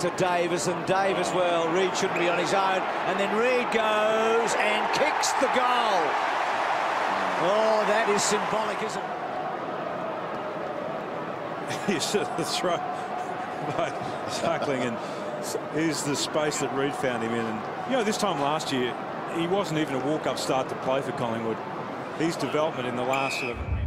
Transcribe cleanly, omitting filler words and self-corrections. To Davis, and Davis, well, Reid shouldn't be on his own, and then Reid goes and kicks the goal. Oh, that is symbolic, isn't it? He's the throw by Suckling, and here's the space that Reid found him in. And, you know, this time last year, he wasn't even a walk-up start to play for Collingwood. His development in the last sort of...